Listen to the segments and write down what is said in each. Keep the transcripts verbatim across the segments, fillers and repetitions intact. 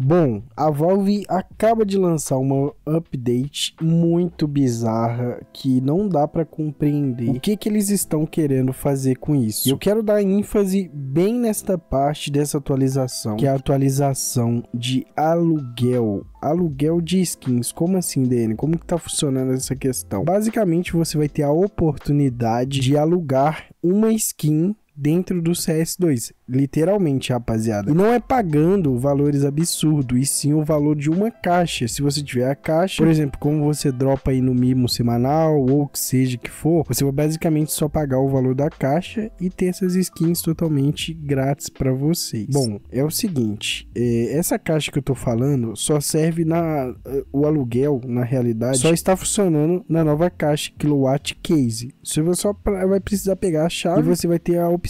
Bom, a Valve acaba de lançar uma update muito bizarra que não dá para compreender o que que eles estão querendo fazer com isso. E eu quero dar ênfase bem nesta parte dessa atualização, que é a atualização de aluguel. Aluguel de skins. Como assim, D N? Como que tá funcionando essa questão? Basicamente, você vai ter a oportunidade de alugar uma skin dentro do C S dois, literalmente, rapaziada. E não é pagando valores absurdos, e sim o valor de uma caixa. Se você tiver a caixa, por exemplo, como você dropa aí no mimo semanal, ou que seja que for, você vai basicamente só pagar o valor da caixa e ter essas skins totalmente grátis pra vocês. Bom, é o seguinte, é, essa caixa que eu tô falando só serve na... o aluguel, na realidade, só está funcionando na nova caixa Kilowatt Case. Você só vai precisar pegar a chave e você vai ter a opção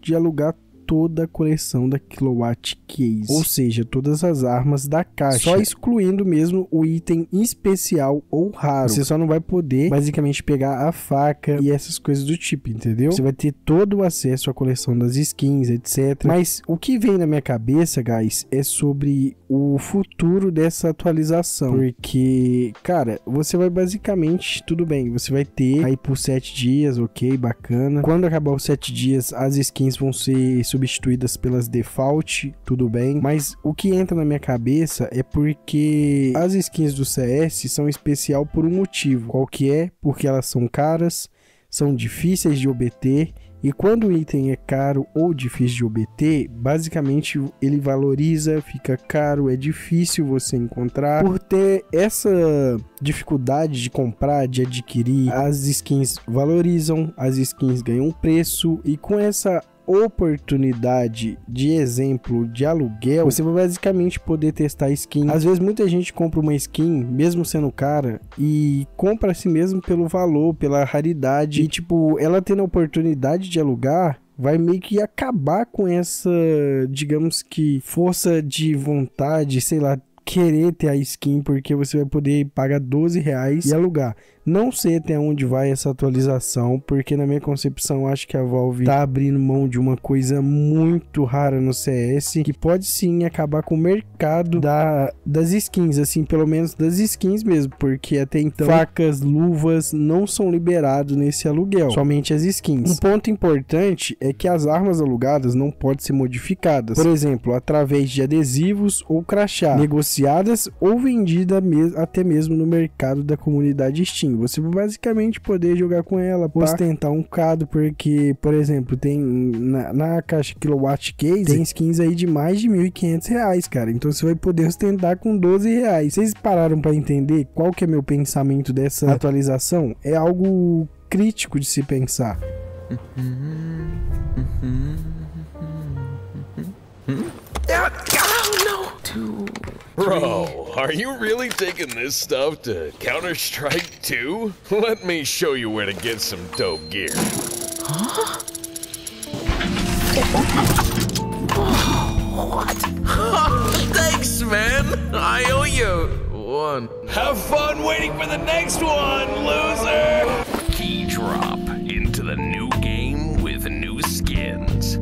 de alugar toda a coleção da Kilowatt Case, ou seja, todas as armas da caixa, só excluindo mesmo o item especial ou raro. Você só não vai poder basicamente pegar a faca e essas coisas do tipo, entendeu? Você vai ter todo o acesso à coleção das skins, etc. Mas o que vem na minha cabeça, guys, é sobre o futuro dessa atualização, porque, cara, você vai basicamente, tudo bem, você vai ter aí por sete dias, ok, bacana. Quando acabar os sete dias, as skins vão ser substituídas pelas default, tudo bem, mas o que entra na minha cabeça é porque as skins do C S são especial por um motivo, qual que é? Porque elas são caras, são difíceis de obter, e quando o item é caro ou difícil de obter, basicamente ele valoriza, fica caro, é difícil você encontrar. Por ter essa dificuldade de comprar, de adquirir, as skins valorizam, as skins ganham preço, e com essa oportunidade de exemplo de aluguel, você vai basicamente poder testar skin. Às vezes muita gente compra uma skin, mesmo sendo cara, e compra a si mesmo pelo valor, pela raridade, e tipo, ela tendo a oportunidade de alugar, vai meio que acabar com essa, digamos que, força de vontade, sei lá, querer ter a skin, porque você vai poder pagar doze reais e alugar. Não sei até onde vai essa atualização, porque na minha concepção acho que a Valve tá abrindo mão de uma coisa muito rara no C S, que pode sim acabar com o mercado da, das skins, assim, pelo menos das skins mesmo, porque até então facas, luvas não são liberados nesse aluguel, somente as skins. Um ponto importante é que as armas alugadas não podem ser modificadas, por exemplo, através de adesivos ou crachá, negociadas ou vendidas mes- até mesmo no mercado da comunidade Steam. Você basicamente poder jogar com ela, pá, ostentar um cado, porque, por exemplo, tem na, na caixa Kilowatt Case, tem skins aí de mais de mil e quinhentos reais, cara. Então você vai poder ostentar com doze reais. Vocês pararam pra entender qual que é meu pensamento dessa atualização? É algo crítico de se pensar. Bro, are you really taking this stuff to Counter-Strike two? Let me show you where to get some dope gear. Huh? Oh, what? Thanks, man. I owe you one. Have fun waiting for the next one, loser! Key drop into the new game with new skins.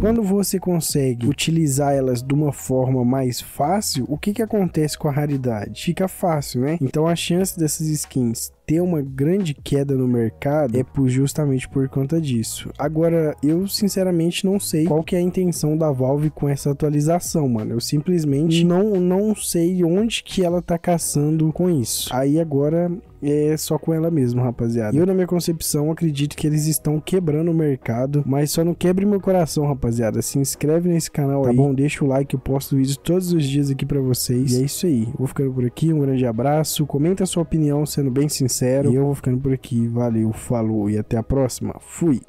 Quando você consegue utilizar elas de uma forma mais fácil, o que que acontece com a raridade? Fica fácil, né? Então a chance dessas skins ter uma grande queda no mercado é por, justamente por conta disso. Agora, eu sinceramente não sei qual que é a intenção da Valve com essa atualização, mano. Eu simplesmente não, não sei onde que ela tá caçando com isso. Aí agora é só com ela mesmo, rapaziada. Eu, na minha concepção, acredito que eles estão quebrando o mercado, mas só não quebre meu coração, rapaziada. Se inscreve nesse canal aí, tá bom? Deixa o like, eu posto vídeo todos os dias aqui pra vocês. E é isso aí. Vou ficando por aqui, um grande abraço. Comenta a sua opinião, sendo bem sincero. E eu vou ficando por aqui. Valeu, falou e até a próxima. Fui!